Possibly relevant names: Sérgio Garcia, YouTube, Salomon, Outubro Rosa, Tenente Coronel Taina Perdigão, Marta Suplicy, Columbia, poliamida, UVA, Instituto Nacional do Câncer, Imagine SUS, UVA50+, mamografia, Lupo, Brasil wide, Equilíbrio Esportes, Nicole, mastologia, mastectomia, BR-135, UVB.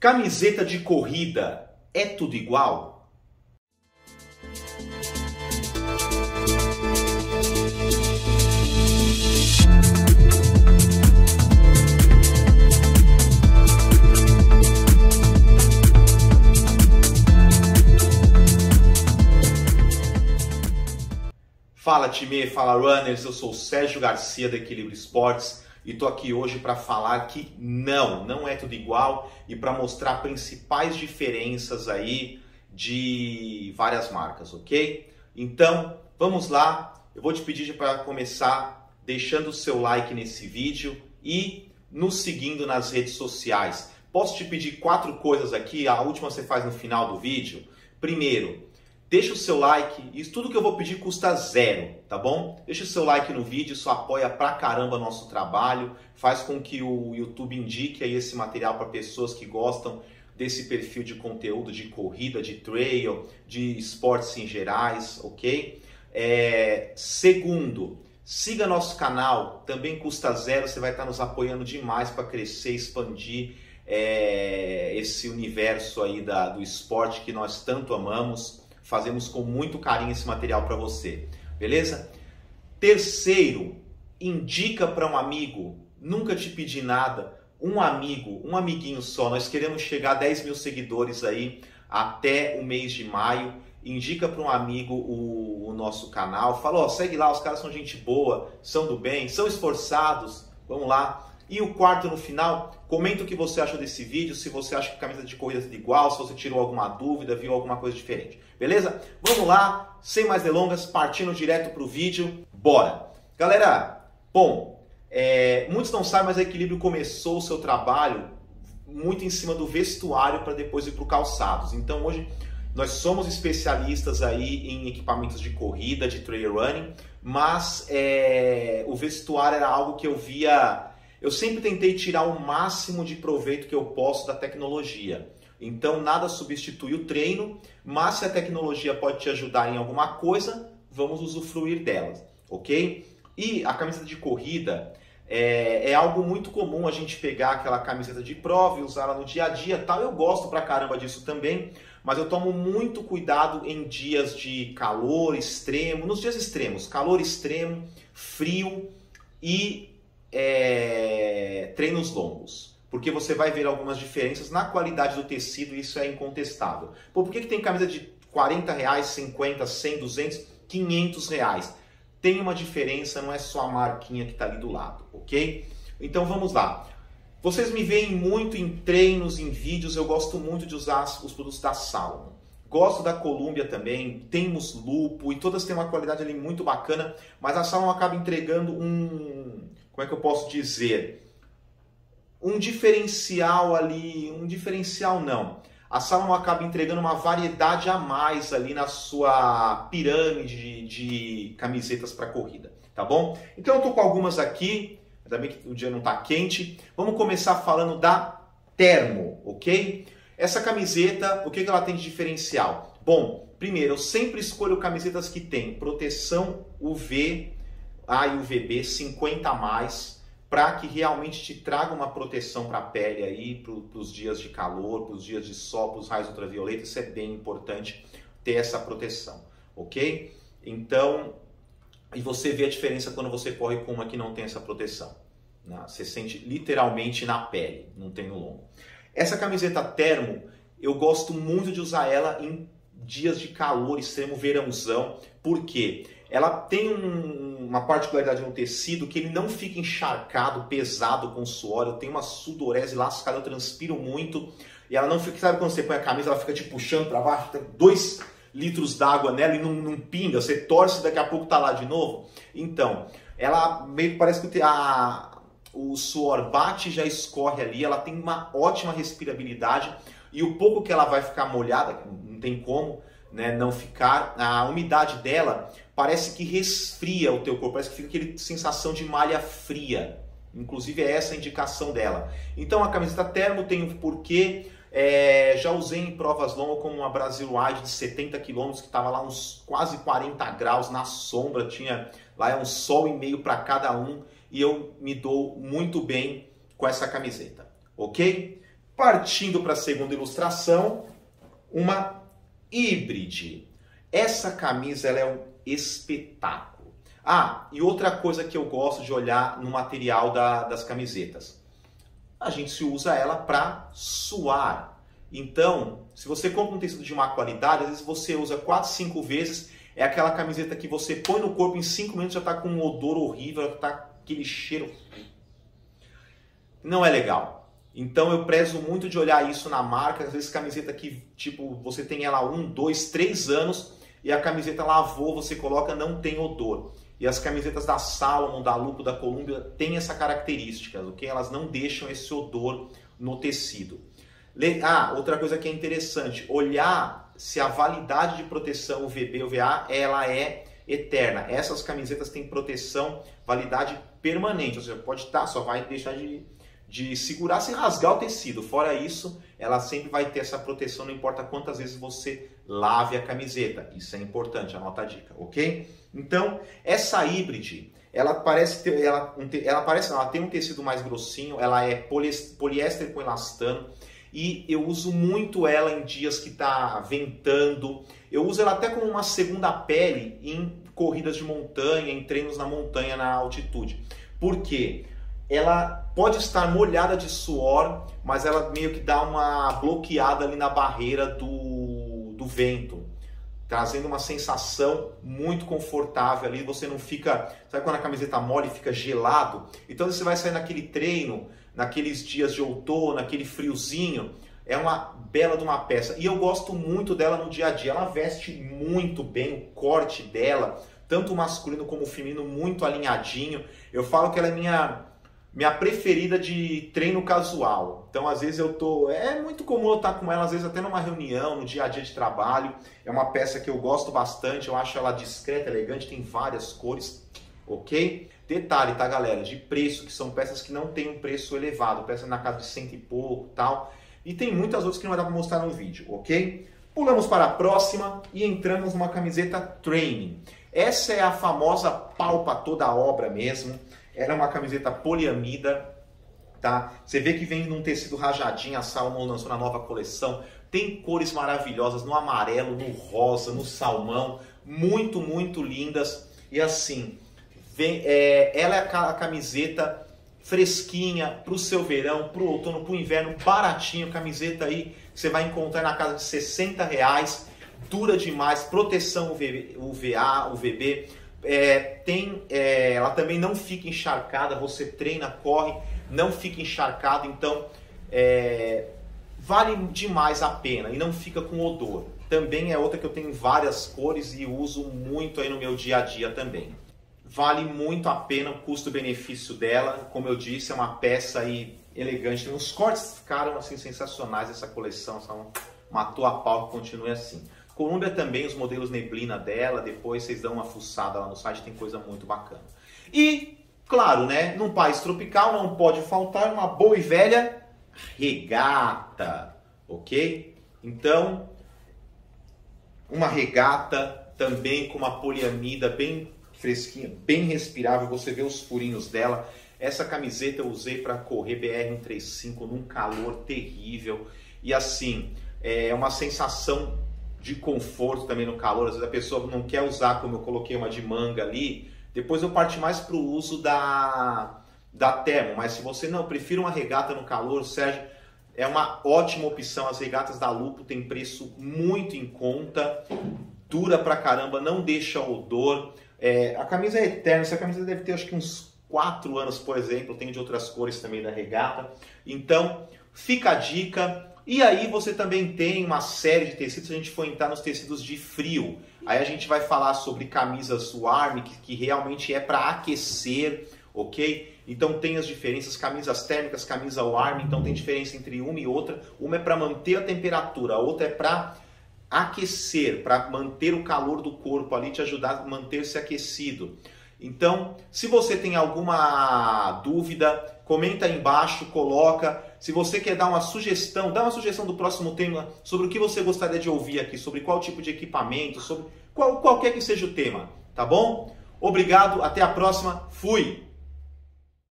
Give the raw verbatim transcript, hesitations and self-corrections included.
Camiseta de corrida é tudo igual? Fala time, fala runners, eu sou o Sérgio Garcia da Equilíbrio Esportes. E estou aqui hoje para falar que não, não é tudo igual e para mostrar principais diferenças aí de várias marcas, ok? Então, vamos lá. Eu vou te pedir para começar deixando o seu like nesse vídeo e nos seguindo nas redes sociais. Posso te pedir quatro coisas aqui, a última você faz no final do vídeo? Primeiro, deixa o seu like, isso tudo que eu vou pedir custa zero, tá bom? Deixa o seu like no vídeo, isso apoia pra caramba nosso trabalho, faz com que o YouTube indique aí esse material para pessoas que gostam desse perfil de conteúdo de corrida, de trail, de esportes em gerais, ok? É, segundo, siga nosso canal, também custa zero, você vai estar nos apoiando demais para crescer, expandir é, esse universo aí da, do esporte que nós tanto amamos. Fazemos com muito carinho esse material para você, beleza? Terceiro, indica para um amigo, nunca te pedi nada, um amigo, um amiguinho só. Nós queremos chegar a dez mil seguidores aí até o mês de maio. Indica para um amigo o, o nosso canal, fala, ó, segue lá, os caras são gente boa, são do bem, são esforçados, vamos lá. E o quarto, no final, comenta o que você achou desse vídeo, se você acha que camisa de corrida é tudo igual, se você tirou alguma dúvida, viu alguma coisa diferente. Beleza? Vamos lá, sem mais delongas, partindo direto para o vídeo, bora! Galera, bom, é, muitos não sabem, mas a Equilíbrio começou o seu trabalho muito em cima do vestuário para depois ir para o calçados. Então hoje nós somos especialistas aí em equipamentos de corrida, de trail running, mas é, o vestuário era algo que eu via... Eu sempre tentei tirar o máximo de proveito que eu posso da tecnologia. Então, nada substitui o treino, mas se a tecnologia pode te ajudar em alguma coisa, vamos usufruir delas, ok? E a camiseta de corrida é, é algo muito comum a gente pegar aquela camiseta de prova e usar ela no dia a dia, tal. Eu gosto pra caramba disso também, mas eu tomo muito cuidado em dias de calor extremo, nos dias extremos, calor extremo, frio e... É, treinos longos, porque você vai ver algumas diferenças na qualidade do tecido e isso é incontestável. Pô, por que, que tem camisa de quarenta reais, cinquenta, cem, duzentos, quinhentos reais? Tem uma diferença, não é só a marquinha que está ali do lado, ok? Então vamos lá. Vocês me veem muito em treinos, em vídeos, eu gosto muito de usar os produtos da Salomon. Gosto da Columbia também, temos Lupo e todas têm uma qualidade ali muito bacana, mas a Salomon acaba entregando um... Como é que eu posso dizer? Um diferencial ali, um diferencial não. A Salomon acaba entregando uma variedade a mais ali na sua pirâmide de camisetas para corrida, tá bom? Então eu tô com algumas aqui, ainda bem que o dia não tá quente. Vamos começar falando da Termo, ok? Essa camiseta, o que ela tem de diferencial? Bom, primeiro, eu sempre escolho camisetas que tem proteção U V, a U V B cinquenta mais, para que realmente te traga uma proteção para a pele aí, para os dias de calor, para os dias de sol, para os raios ultravioleta. Isso é bem importante ter essa proteção, ok? Então, e você vê a diferença quando você corre com uma que não tem essa proteção, né? Você sente literalmente na pele, não tem no longo. Essa camiseta termo, eu gosto muito de usar ela em dias de calor extremo, verãozão, porque ela tem um uma particularidade no tecido que ele não fica encharcado, pesado com suor. Eu tenho uma sudorese lascada, eu transpiro muito e ela não fica... Sabe quando você põe a camisa, ela fica te puxando para baixo, tem dois litros d'água nela e não, não pinga, você torce, daqui a pouco tá lá de novo. Então, ela meio que parece que a, o suor bate e já escorre ali, ela tem uma ótima respirabilidade e o pouco que ela vai ficar molhada, não tem como, né, não ficar, a umidade dela parece que resfria o teu corpo, parece que fica aquele sensação de malha fria, inclusive é essa a indicação dela. Então a camiseta termo tem um porquê, é, já usei em provas longas como uma Brasil wide de setenta quilômetros que estava lá uns quase quarenta graus na sombra, tinha lá é um sol e meio para cada um e eu me dou muito bem com essa camiseta, ok? Partindo para a segunda ilustração, uma híbride. Essa camisa ela é um espetáculo. Ah, e outra coisa que eu gosto de olhar no material da, das camisetas. A gente se usa ela para suar. Então, se você compra um tecido de má qualidade, às vezes você usa quatro, cinco vezes. É aquela camiseta que você põe no corpo em cinco minutos já está com um odor horrível, já está aquele cheiro. Não é legal. Então eu prezo muito de olhar isso na marca. Às vezes camiseta que tipo você tem ela um, dois, três anos e a camiseta lavou, você coloca, não tem odor. E as camisetas da Salomon, da Lupo, da Columbia têm essa característica, ok? Elas não deixam esse odor no tecido. Ah, outra coisa que é interessante, olhar se a validade de proteção U V B, U V A, ela é eterna. Essas camisetas têm proteção, validade permanente. Ou seja, pode estar, só vai deixar de, de segurar se rasgar o tecido. Fora isso, ela sempre vai ter essa proteção, não importa quantas vezes você lave a camiseta. Isso é importante, anota a dica, ok? Então, essa híbride, ela parece, ter, ela, ela, parece não, ela tem um tecido mais grossinho, ela é poliéster com elastano. E eu uso muito ela em dias que está ventando. Eu uso ela até como uma segunda pele em corridas de montanha, em treinos na montanha, na altitude. Por quê? Ela pode estar molhada de suor, mas ela meio que dá uma bloqueada ali na barreira do, do vento, trazendo uma sensação muito confortável ali. Você não fica... Sabe quando a camiseta mole fica gelado? Então você vai sair naquele treino... naqueles dias de outono, aquele friozinho, é uma bela de uma peça. E eu gosto muito dela no dia a dia, ela veste muito bem o corte dela, tanto masculino como feminino, muito alinhadinho. Eu falo que ela é minha, minha preferida de treino casual. Então, às vezes eu tô... É muito comum eu estar com ela, às vezes até numa reunião, no dia a dia de trabalho. É uma peça que eu gosto bastante, eu acho ela discreta, elegante, tem várias cores, ok? Detalhe, tá, galera? De preço, que são peças que não tem um preço elevado. Peça na casa de cento e pouco, tal. E tem muitas outras que não dá pra mostrar no vídeo, ok? Pulamos para a próxima e entramos numa camiseta training. Essa é a famosa pau pra toda a obra mesmo. Ela é uma camiseta poliamida, tá? Você vê que vem num tecido rajadinho, a Salomon lançou na nova coleção. Tem cores maravilhosas no amarelo, no rosa, no salmão. Muito, muito lindas. E assim... Vem, é, ela é a camiseta fresquinha para o seu verão, para o outono, para o inverno, baratinho. Camiseta aí que você vai encontrar na casa de sessenta reais, dura demais, proteção U V A, U V B. É, tem, é, ela também não fica encharcada, você treina, corre, não fica encharcada. Então, é, vale demais a pena e não fica com odor. Também é outra que eu tenho várias cores e uso muito aí no meu dia a dia também. Vale muito a pena o custo-benefício dela. Como eu disse, é uma peça aí elegante. Tem uns cortes ficaram assim sensacionais essa coleção. Só matou a pau que continue assim. Columbia também, os modelos neblina dela. Depois vocês dão uma fuçada lá no site, tem coisa muito bacana. E, claro, né? Num país tropical não pode faltar uma boa e velha regata. Ok? Então, uma regata também com uma poliamida bem... fresquinha, bem respirável, você vê os furinhos dela. Essa camiseta eu usei para correr B R cento e trinta e cinco num calor terrível. E assim, é uma sensação de conforto também no calor. Às vezes a pessoa não quer usar, como eu coloquei uma de manga ali. Depois eu parti mais para o uso da, da termo. Mas se você não, prefira uma regata no calor, Sérgio, é uma ótima opção. As regatas da Lupo tem preço muito em conta, dura pra caramba, não deixa odor. É, a camisa é eterna, essa camisa deve ter acho que uns quatro anos, por exemplo, tem de outras cores também da regata. Então, fica a dica. E aí você também tem uma série de tecidos, a gente for entrar nos tecidos de frio. Aí a gente vai falar sobre camisas warm, que, que realmente é para aquecer, ok? Então tem as diferenças, camisas térmicas, camisa warm, então tem diferença entre uma e outra. Uma é para manter a temperatura, a outra é para... aquecer, para manter o calor do corpo ali, te ajudar a manter-se aquecido. Então, se você tem alguma dúvida, comenta aí embaixo, coloca. Se você quer dar uma sugestão, dá uma sugestão do próximo tema sobre o que você gostaria de ouvir aqui, sobre qual tipo de equipamento, sobre qual, qualquer que seja o tema, tá bom? Obrigado, até a próxima, fui!